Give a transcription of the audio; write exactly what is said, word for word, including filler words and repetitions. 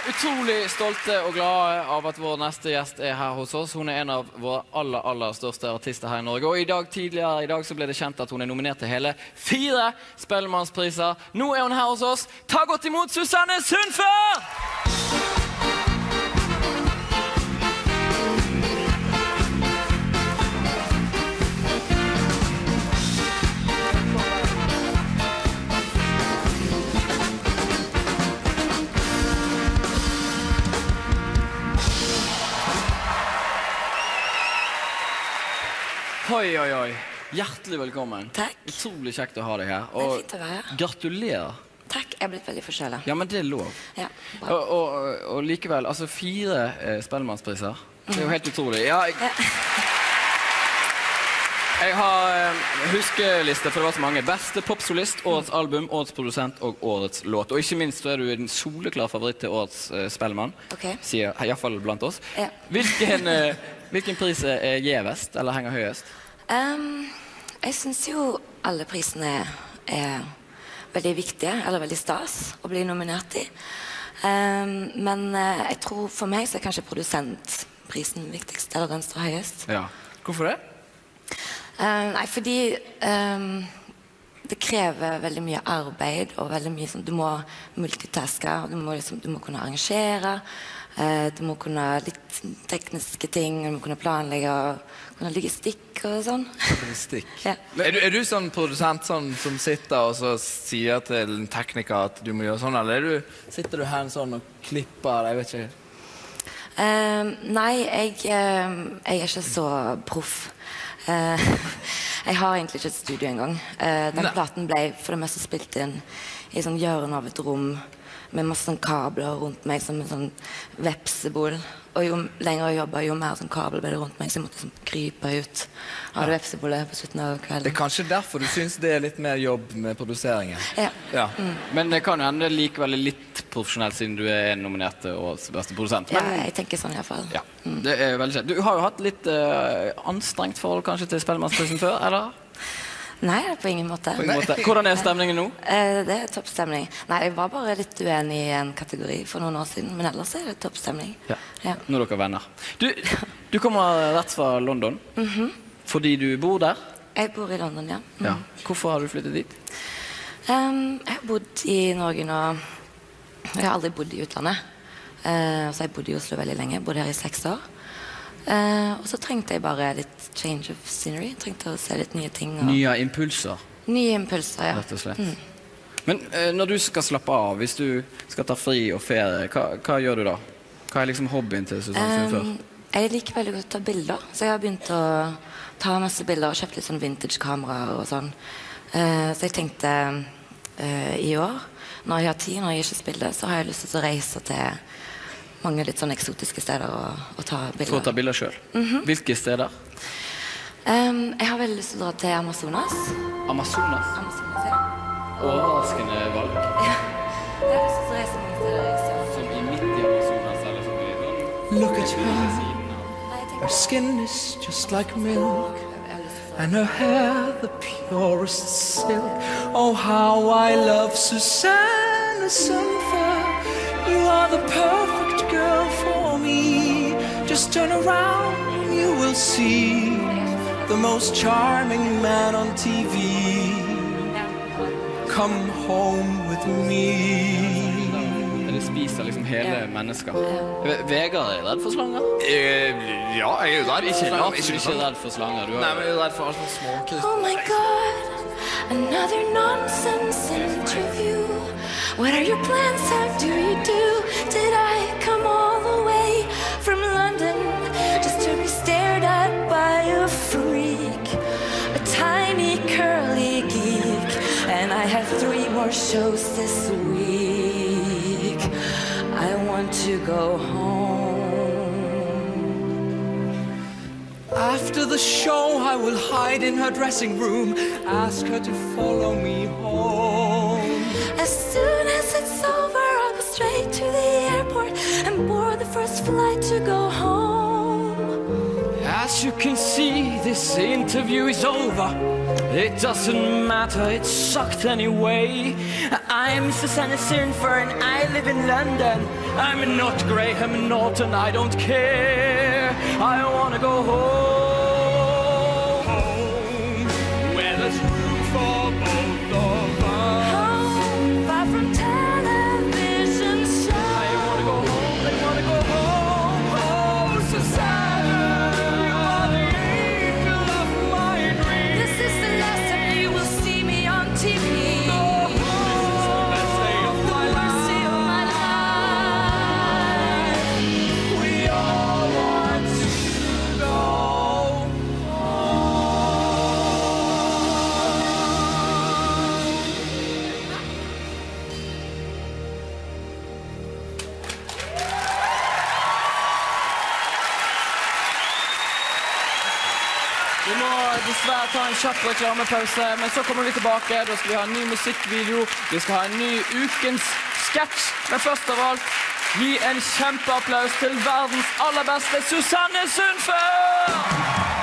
er utrolig stolte og glade av at vår neste gjest er her hos oss. Hun er en av våre aller, aller største artister her i Norge. Og i dag, tidligere i dag så ble det kjent at hun er nominert til hele fire Spellmannspriser. Nå er hun her hos oss. Ta godt imot Susanne Sundfør! Oi, oi, oi. Hjertelig velkommen. Takk. Utrolig kjekt å ha deg her. Det er fint å være her. Gratulerer. Takk, jeg har blitt veldig forskjellig. Ja, men det er lov. Ja, bra. Og, og, og likevel, altså fire eh, Spellmannspriser. Det er jo helt utrolig. Ja, jeg, jeg har eh, huskeliste, for det var så mange. Beste popsolist, årets album, årets produsent og årets låt. Og ikke minst så er du en soleklar favoritt til årets eh, Spellmann. Ok. Sier i hvert fall blant oss. Ja. Hvilken... Eh, Hvilken pris er gjevest, eller henger høyest? Um, jeg synes jo alle prisene er veldig viktige, eller veldig stas å bli nominert i. Um, men jeg tror for meg så er kanskje produsentprisen viktigst, eller den står høyest. Ja. Hvorfor det? Um, nei, fordi um, det krever veldig mye arbeid, og veldig mye som du må multitaske, og du må, liksom, du må kunne arrangere. Uh, du må kunne litt tekniske ting, du må kunne planlegge og kunne logistikk og sånn. Logistikk? Ja. Er, du, er du sånn produsent sånn, som sitter og så sier til en tekniker at du må gjøre sånn, eller er du, sitter du her sånn og klipper, jeg vet ikke? Uh, nei, jeg, uh, jeg er ikke så proff. Uh, jeg har egentlig ikke et studio engang. Uh, den ne. platen ble for det meste spilt inn i sånn hjørne av et rom, med masse kabler rundt meg som en sånn vepsebol. Og jo lenger jeg jobbet, jo mer sånn kabel ble det rundt meg, så jeg måtte liksom krype ut av det vepsebolet på slutten av kvelden. Det er kanskje derfor du synes det er litt mer jobb med produseringen? Ja. Ja. Mm. Men det kan jo hende likevel litt profesjonelt siden du er nominert til årets beste produsent. Men... Ja, jeg tenker sånn i hvert fall. Ja. Mm. Det er veldig kjent. Du har jo hatt litt uh, anstrengt forhold kanskje til Spellmannsprisen før, eller? Nei, på ingen måte. På ingen måte. Hvordan er stemningen nå? Det er toppstemning. Nei, jeg var bare litt uenig i en kategori for noen år siden, men ellers er det toppstemning. Ja. Ja. Når dere er venner. Du, du kommer rett fra London, mm-hmm. fordi du bor der? Jeg bor i London, ja. Mm. Ja. Hvorfor har du flyttet dit? Um, jeg har bodd i Norge nå. Jeg har aldri bodd i utlandet. Uh, så jeg bodde i Oslo veldig lenge. Jeg bodde her i seks år. Uh, og så trengte jeg bare litt change of scenery. Trengte å se litt nye ting. Og... Nye impulser? Nye impulser, ja. Rett og slett. Mm. Men uh, når du skal slappe av, hvis du skal ta fri og ferie, hva, hva gjør du da? Hva er liksom hobbyen til Susanne um, Sundfør? Jeg liker veldig godt å ta bilder, så jeg har begynt å ta masse bilder og kjøpt litt sånn vintage-kameraer og sånn. Uh, så jeg tenkte uh, i år, når jeg har tid, når jeg ikke spiller, så har jeg lyst til å reise til... mange litt sånn eksotiske steder å ta bilder. For å ta bilder selv? Mm -hmm. Hvilke steder? Um, jeg har veldig lyst til å dra til Amazonas. Amazonas? Amazonas, ja. Overraskende valg. Ja. Jeg har lyst til å reise mange steder i Amazonas. Som i midt i Amazonas, eller som i London. Look at her. Her skin is just like milk. And her hair the purest silk. Oh, how I love Susanne Sundfør. You are the perfect girl for me, just turn around and you will see the most charming man on T V. Come home with me. Det spiser liksom hele mennesker. Vegard er redd for slanger? Ja, jeg er jo redd. Ikke redd for slanger. Nei, men jeg er redd for alt småkryst. Oh my god, another nonsense interview. What are your plans? How do you do? Did I come all the way from London just to be stared at by a freak, a tiny curly geek? And I have three more shows this week. I want to go home. After the show I will hide in her dressing room, ask her to follow me home. As soon as it's over I'll go straight to the airport and board the first flight to go home. As you can see this interview is over. It doesn't matter, it sucked anyway. I'm Susanne Sundfør and I live in London. I'm not Graham Norton, I don't care. I wanna go home, home where there's room for both of us. Home, far from television shows. I wanna go home, I wanna go home. Oh, Susanne, you are the angel of my dream. This is the last time you will see me on T V. Vi må dessverre ta en kjapp reklamepause, men så kommer vi tilbake. Da skal vi ha en ny musikkvideo, vi skal ha en ny ukens sketsj. Men først av alt, gi en kjempeapplaus til verdens aller beste Susanne Sundfør!